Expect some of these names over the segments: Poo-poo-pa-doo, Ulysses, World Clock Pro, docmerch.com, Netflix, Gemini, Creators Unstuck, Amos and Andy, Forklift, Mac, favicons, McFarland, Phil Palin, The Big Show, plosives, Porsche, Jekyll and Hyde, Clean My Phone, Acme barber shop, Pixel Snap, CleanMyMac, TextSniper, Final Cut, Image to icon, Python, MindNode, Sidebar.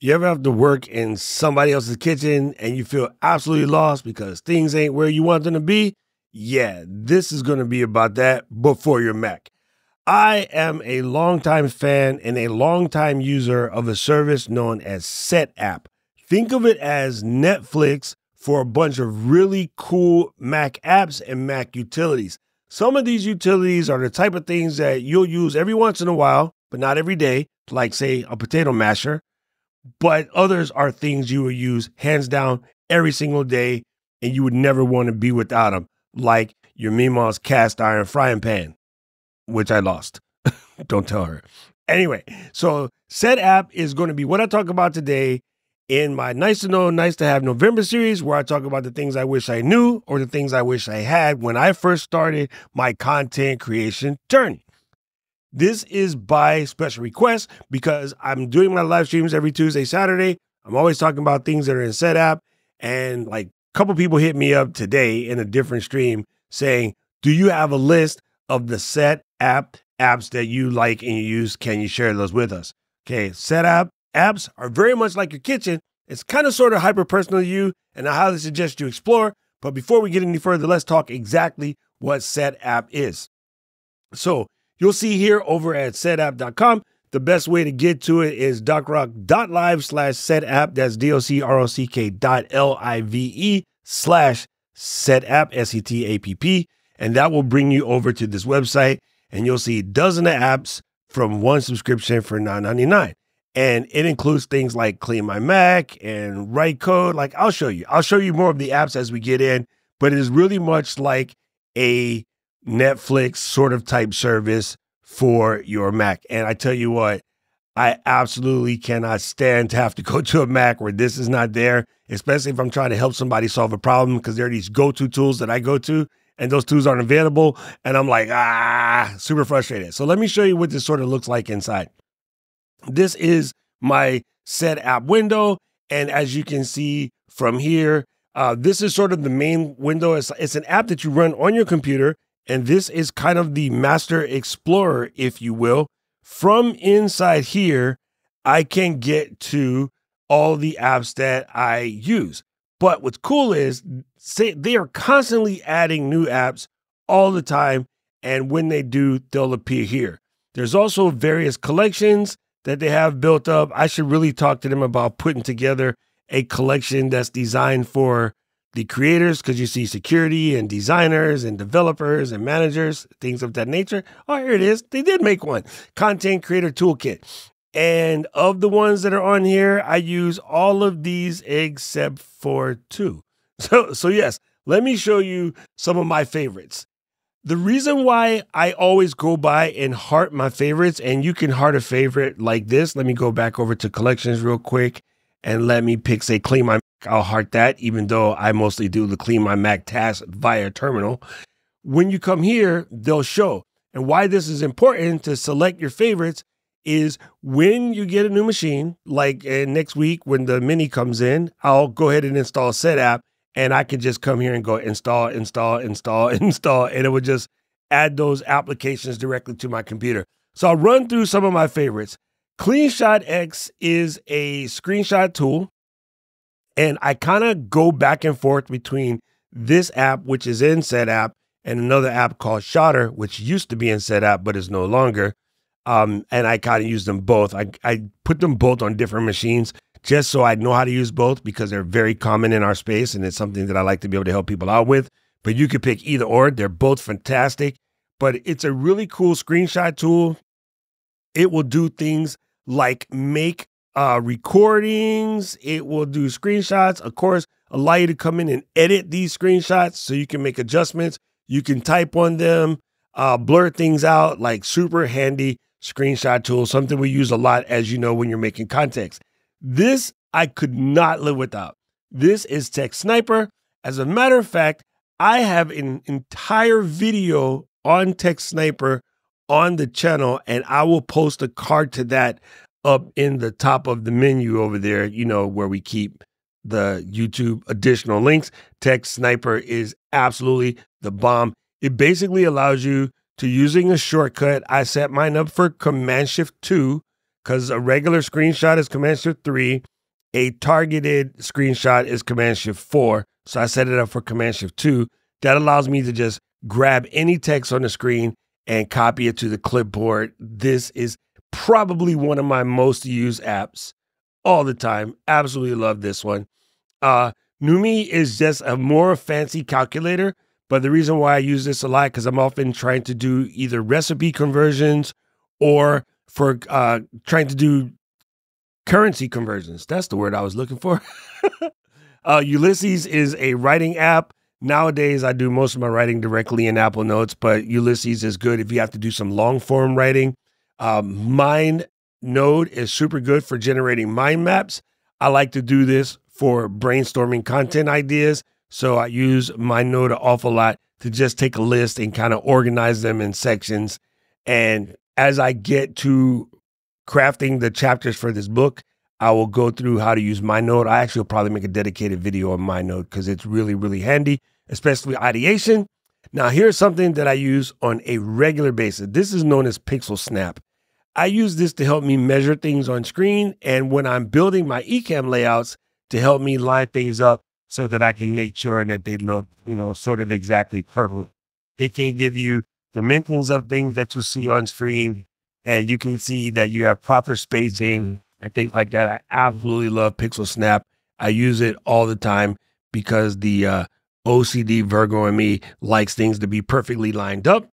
You ever have to work in somebody else's kitchen and you feel absolutely lost because things ain't where you want them to be? Yeah, this is going to be about that, but for your Mac. I am a longtime fan and a longtime user of a service known as SetApp. Think of it as Netflix for a bunch of really cool Mac apps and Mac utilities. Some of these utilities are the type of things that you'll use every once in a while, but not every day, like say a potato masher. But others are things you will use hands down every single day and you would never want to be without them, like your Meemaw's cast iron frying pan, which I lost. Don't tell her. Anyway, so SetApp is going to be what I talk about today in my Nice to Know, Nice to Have November series, where I talk about the things I wish I knew or the things I wish I had when I first started my content creation journey. This is by special request because I'm doing my live streams every Tuesday, Saturday. I'm always talking about things that are in SetApp. And like a couple people hit me up today in a different stream saying, do you have a list of the SetApp apps that you like and you use? Can you share those with us? Okay, SetApp apps are very much like your kitchen. It's kind of sort of hyper-personal to you, and I highly suggest you explore. But before we get any further, let's talk exactly what SetApp is. So, you'll see here over at setapp.com, the best way to get to it is docrock.live/setapp. That's docrock.live/setapp, SETAPP. And that will bring you over to this website and you'll see dozens of apps from one subscription for $9.99. And it includes things like Clean My Mac and Write Code. Like I'll show you more of the apps as we get in, but it is really much like a Netflix sort of type service for your Mac. And I tell you what, I absolutely cannot stand to have to go to a Mac where this is not there, especially if I'm trying to help somebody solve a problem, because there are these go-to tools that I go to and those tools aren't available. And I'm like, super frustrated. So let me show you what this sort of looks like inside. This is my SetApp window. And as you can see from here, this is sort of the main window. It's an app that you run on your computer. And this is kind of the master explorer, if you will. From inside here, I can get to all the apps that I use. But what's cool is they are constantly adding new apps all the time. And when they do, they'll appear here. There's also various collections that they have built up. I should really talk to them about putting together a collection that's designed for the creators, because you see security and designers and developers and managers, things of that nature. Oh, here it is. They did make one. Content Creator Toolkit. And of the ones that are on here, I use all of these except for two. So yes, let me show you some of my favorites. The reason why I always go by and heart my favorites, and you can heart a favorite like this. Let me go back over to collections real quick and let me pick, say, Clean My Mac. I'll heart that, even though I mostly do the Clean My Mac task via terminal. When you come here, they'll show. And why this is important to select your favorites is when you get a new machine, like next week when the Mini comes in, I'll go ahead and install SetApp, and I can just come here and go install, and it will just add those applications directly to my computer. So I'll run through some of my favorites. CleanShot X is a screenshot tool. And I kind of go back and forth between this app, which is in SetApp, and another app called Shotter, which used to be in SetApp, but is no longer. And I kind of use them both. I put them both on different machines just so I know how to use both, because they're very common in our space. And it's something that I like to be able to help people out with. But you could pick either or. They're both fantastic. But it's a really cool screenshot tool. It will do things like make recordings. It will do screenshots, of course, allow you to come in and edit these screenshots so you can make adjustments. You can type on them, blur things out, like super handy screenshot tool, something we use a lot, as you know, when you're making context. This I could not live without. This is TextSniper. As a matter of fact, I have an entire video on TextSniper on the channel, and I will post a card to that up in the top of the menu over there, you know, where we keep the YouTube additional links. TextSniper is absolutely the bomb. It basically allows you to, using a shortcut, I set mine up for Command Shift 2, because a regular screenshot is Command Shift 3. A targeted screenshot is Command Shift 4. So I set it up for Command Shift 2. That allows me to just grab any text on the screen and copy it to the clipboard. This is probably one of my most used apps all the time. Absolutely love this one. Numi is just a more fancy calculator, but the reason why I use this a lot because I'm often trying to do either recipe conversions or for trying to do currency conversions. That's the word I was looking for. Ulysses is a writing app. Nowadays, I do most of my writing directly in Apple Notes, but Ulysses is good if you have to do some long form writing. MindNode is super good for generating mind maps. I like to do this for brainstorming content ideas. So I use MindNode an awful lot to just take a list and kind of organize them in sections. And as I get to crafting the chapters for this book, I will go through how to use MindNode. I actually will probably make a dedicated video on MindNode because it's really, really handy, especially ideation. Now, here's something that I use on a regular basis. This is known as Pixel Snap. I use this to help me measure things on screen and when I'm building my Ecamm layouts to help me line things up so that I can make sure that they look, you know, sort of exactly perfect. It can give you dimensions of things that you see on screen and you can see that you have proper spacing and things like that. I absolutely love Pixel Snap. I use it all the time because the OCD Virgo in me likes things to be perfectly lined up.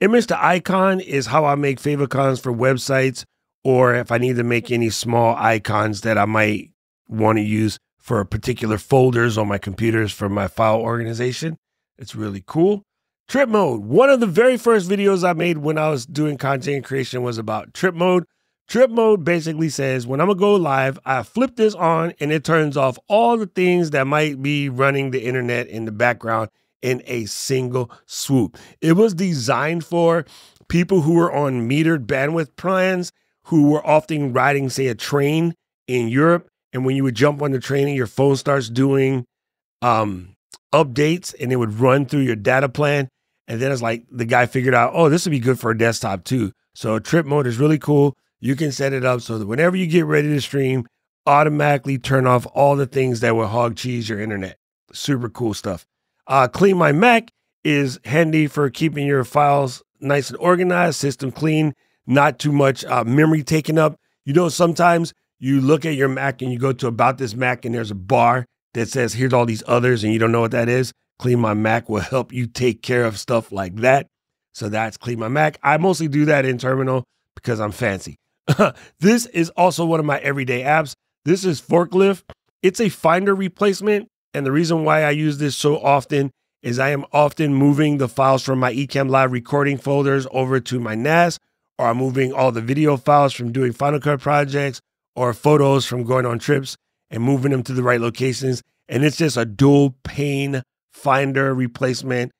Image to icon is how I make favicons for websites or if I need to make any small icons that I might want to use for particular folders on my computers for my file organization. It's really cool. Trip Mode. One of the very first videos I made when I was doing content creation was about Trip Mode. Trip Mode basically says when I'm gonna go live, I flip this on and it turns off all the things that might be running the internet in the background in a single swoop. It was designed for people who were on metered bandwidth plans who were often riding, say, a train in Europe. And when you would jump on the train and your phone starts doing updates and it would run through your data plan. And then it's like the guy figured out, oh, this would be good for a desktop too. So Trip Mode is really cool. You can set it up so that whenever you get ready to stream, automatically turn off all the things that will hog cheese your internet. Super cool stuff. CleanMyMac is handy for keeping your files nice and organized, system clean, not too much memory taken up. You know, sometimes you look at your Mac and you go to About This Mac and there's a bar that says, here's all these others and you don't know what that is. CleanMyMac will help you take care of stuff like that. So that's CleanMyMac. I mostly do that in Terminal because I'm fancy. This is also one of my everyday apps. This is Forklift. It's a Finder replacement. And the reason why I use this so often is I am often moving the files from my Ecamm Live recording folders over to my NAS, or I'm moving all the video files from doing Final Cut projects or photos from going on trips and moving them to the right locations. And it's just a dual pane Finder replacement.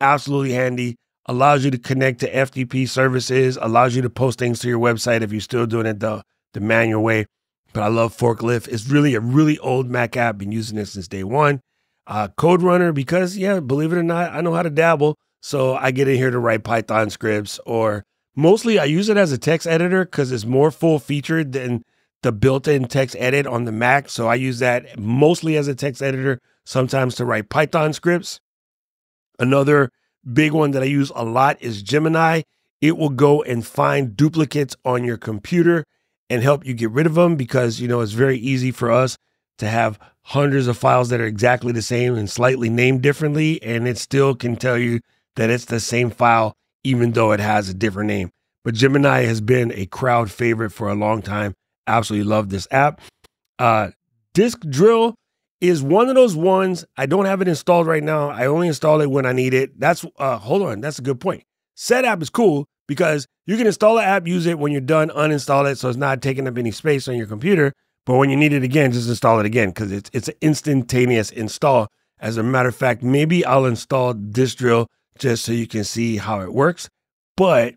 Absolutely handy. Allows you to connect to FTP services, allows you to post things to your website if you're still doing it the manual way. But I love Forklift. It's really a really old Mac app. Been using this since day one. Code Runner, because yeah, believe it or not, I know how to dabble. So I get in here to write Python scripts, or mostly I use it as a text editor because it's more full featured than the built-in text edit on the Mac. So I use that mostly as a text editor, sometimes to write Python scripts. Another big one that I use a lot is Gemini. It will go and find duplicates on your computer and help you get rid of them because, you know, it's very easy for us to have hundreds of files that are exactly the same and slightly named differently. And it still can tell you that it's the same file, even though it has a different name. But Gemini has been a crowd favorite for a long time. Absolutely love this app. Disk Drill is one of those ones. I don't have it installed right now. I only install it when I need it. That's, hold on. That's a good point. SetApp is cool because you can install an app, use it when you're done, uninstall it. So it's not taking up any space on your computer. But when you need it again, just install it again because it's an instantaneous install. As a matter of fact, maybe I'll install Disk Drill just so you can see how it works. But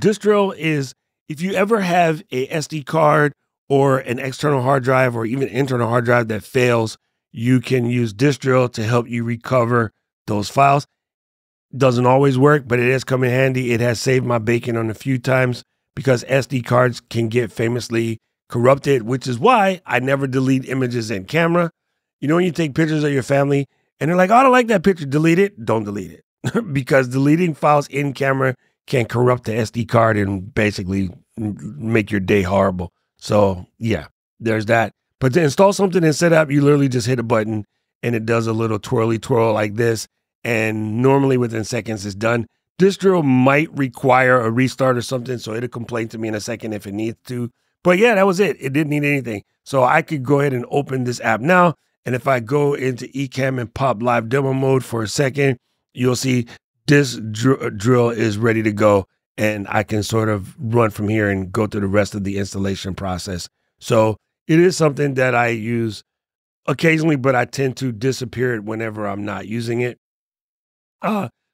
Disk Drill is, if you ever have a SD card or an external hard drive or even internal hard drive that fails, you can use Disk Drill to help you recover those files. Doesn't always work, but it has come in handy. It has saved my bacon on a few times because SD cards can get famously corrupted, which is why I never delete images in camera. You know, when you take pictures of your family and they're like, oh, I don't like that picture, delete it. Don't delete it because deleting files in camera can corrupt the SD card and basically make your day horrible. So yeah, there's that. But to install something in SetApp, you literally just hit a button and it does a little twirly twirl like this. And normally within seconds it's done. Disk Drill might require a restart or something, so it'll complain to me in a second if it needs to. But yeah, that was it. It didn't need anything. So I could go ahead and open this app now. And if I go into Ecamm and pop live demo mode for a second, you'll see Disk Drill is ready to go. And I can sort of run from here and go through the rest of the installation process. So it is something that I use occasionally, but I tend to disappear it whenever I'm not using it.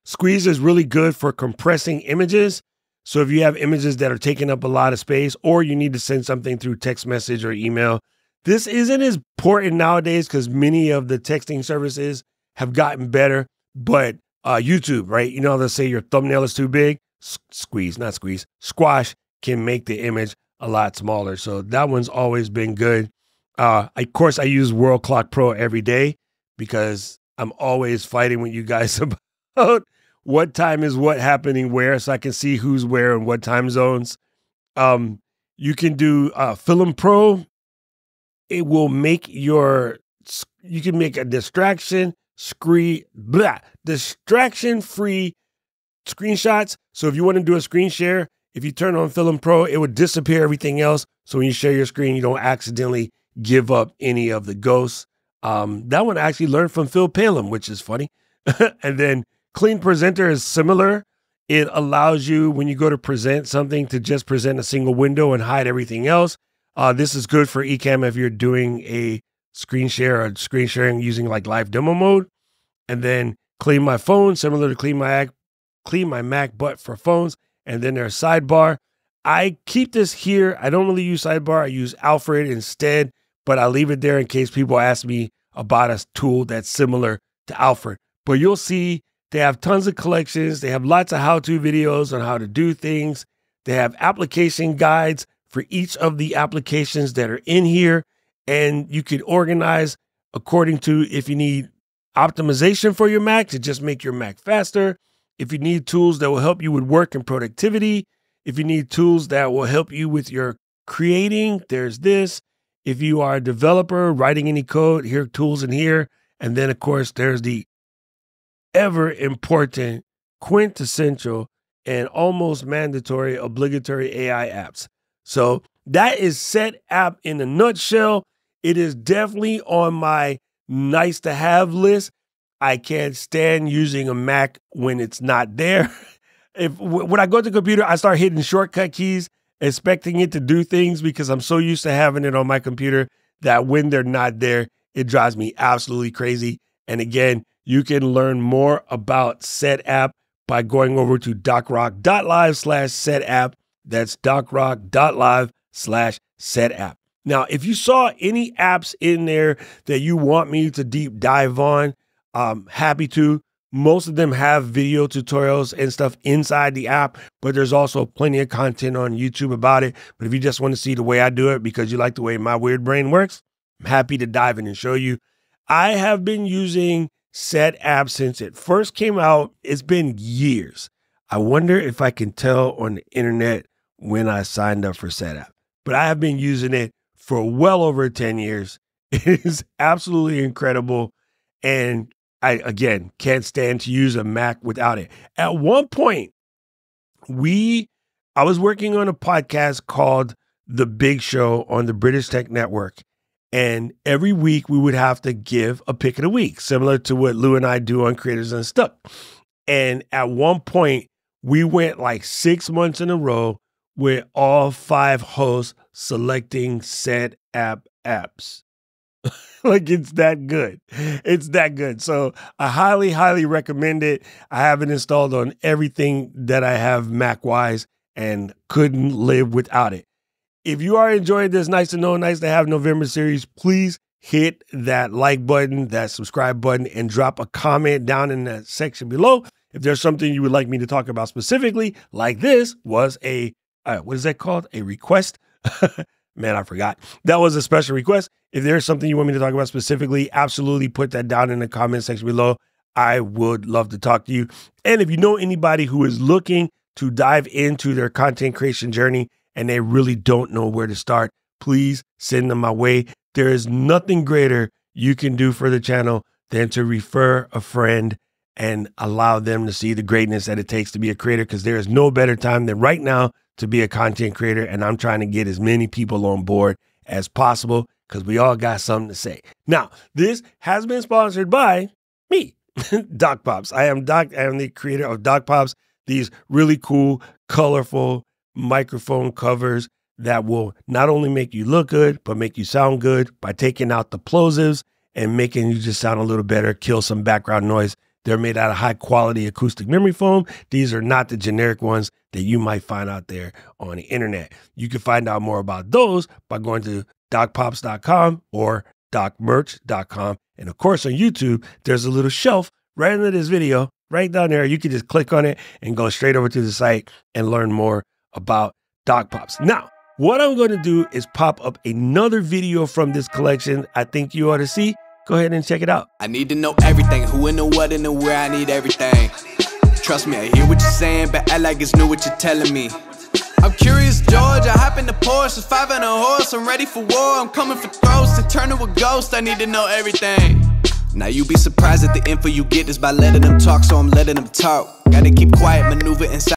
Squeeze is really good for compressing images. So if you have images that are taking up a lot of space or you need to send something through text message or email, this isn't as important nowadays because many of the texting services have gotten better. But YouTube, right? You know, they'll say your thumbnail is too big. Squash can make the image a lot smaller. So that one's always been good. Of course, I use World Clock Pro every day because I'm always fighting with you guys about what time is what happening where, so I can see who's where and what time zones. You can do Film Pro. It will make your, you can make a distraction-free screenshots. So if you want to do a screen share, if you turn on Film Pro, it would disappear everything else. So when you share your screen, you don't accidentally give up any of the ghosts. That one I actually learned from Phil Palin, which is funny. And then Clean Presenter is similar. It allows you, when you go to present something, to just present a single window and hide everything else. This is good for Ecamm if you're doing a screen share or screen sharing using like live demo mode. And then Clean My Phone, similar to CleanMyMac, but for phones. And then there's Sidebar. I keep this here. I don't really use Sidebar. I use Alfred instead, but I leave it there in case people ask me about a tool that's similar to Alfred. But you'll see they have tons of collections. They have lots of how-to videos on how to do things. They have application guides for each of the applications that are in here. And you can organize according to if you need optimization for your Mac to just make your Mac faster. If you need tools that will help you with work and productivity, if you need tools that will help you with your creating, there's this. If you are a developer writing any code, here are tools in here. And then, of course, there's the ever important, quintessential, and almost mandatory, obligatory AI apps. So that is SetApp in a nutshell. It is definitely on my nice to have list. I can't stand using a Mac when it's not there. When I go to the computer, I start hitting shortcut keys, expecting it to do things because I'm so used to having it on my computer that when they're not there, it drives me absolutely crazy. And again, you can learn more about SetApp by going over to docrock.live/SetApp. That's docrock.live/SetApp. Now, if you saw any apps in there that you want me to deep dive on, I'm happy to. Most of them have video tutorials and stuff inside the app, but there's also plenty of content on YouTube about it. But if you just want to see the way I do it because you like the way my weird brain works, I'm happy to dive in and show you. I have been using SetApp since it first came out. It's been years. I wonder if I can tell on the internet when I signed up for SetApp, but I have been using it for well over 10 years. It is absolutely incredible. And I, again, can't stand to use a Mac without it. At one point, I was working on a podcast called The Big Show on the British Tech Network. And every week we would have to give a pick of the week, similar to what Lou and I do on Creators Unstuck. And at one point, we went like 6 months in a row with all 5 hosts selecting SetApp apps. Like, it's that good. It's that good. So I highly, highly recommend it. I have it installed on everything that I have Mac-wise and couldn't live without it. If you are enjoying this Nice to Know, Nice to Have November series, please hit that like button, that subscribe button, and drop a comment down in that section below. If there's something you would like me to talk about specifically, like this was a what is that called? A request? Man, I forgot. That was a special request. If there's something you want me to talk about specifically, absolutely put that down in the comment section below. I would love to talk to you. And if you know anybody who is looking to dive into their content creation journey and they really don't know where to start, please send them my way. There is nothing greater you can do for the channel than to refer a friend and allow them to see the greatness that it takes to be a creator, because there is no better time than right now to be a content creator. And I'm trying to get as many people on board as possible because we all got something to say. Now, this has been sponsored by me, Doc Pops. I am the creator of Doc Pops, these really cool, colorful microphone covers that will not only make you look good, but make you sound good by taking out the plosives and making you just sound a little better, kill some background noise. They're made out of high quality acoustic memory foam. These are not the generic ones that you might find out there on the internet. You can find out more about those by going to docpops.com or docmerch.com. And of course on YouTube, there's a little shelf right under this video, right down there. You can just click on it and go straight over to the site and learn more about Doc Pops. Now, what I'm going to do is pop up another video from this collection I think you ought to see. Go ahead and check it out. I need to know everything. Who in the what and the where, I need everything. Trust me, I hear what you're saying, but I like it's new what you're telling me. I'm curious, George. I hop in the Porsche, a 5 and a horse. I'm ready for war. I'm coming for throats to turn to a ghost. I need to know everything. Now you be surprised at the info you get is by letting them talk, so I'm letting them talk. Gotta keep quiet, maneuver inside.